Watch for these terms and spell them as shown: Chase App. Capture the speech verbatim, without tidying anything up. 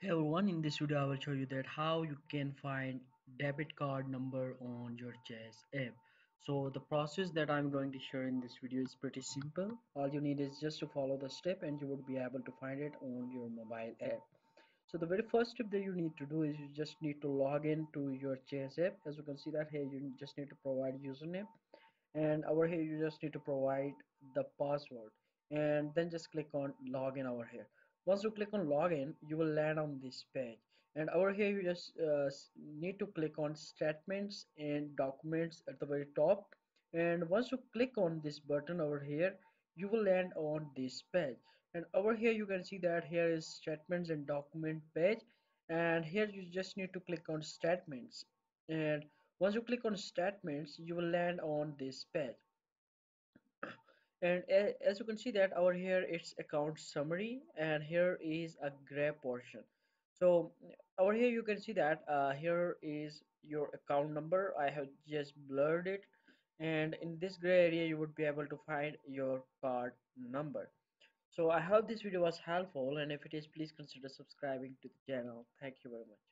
Hey everyone, in this video I will show you that how you can find debit card number on your Chase app. So the process that I'm going to share in this video is pretty simple. All you need is just to follow the step and you would be able to find it on your mobile app. So the very first step that you need to do is you just need to log in to your Chase app. As you can see that here you just need to provide username, and over here you just need to provide the password, and then just click on login over here. Once you click on login, you will land on this page, and over here you just uh, need to click on statements and documents at the very top. And once you click on this button over here, you will land on this page, and over here you can see that here is statements and document page, and here you just need to click on statements. And once you click on statements, you will land on this page. And as you can see that over here it's account summary, and here is a gray portion. So over here you can see that uh, here is your account number. I have just blurred it, and in this gray area you would be able to find your card number. So I hope this video was helpful, and if it is, please consider subscribing to the channel. Thank you very much.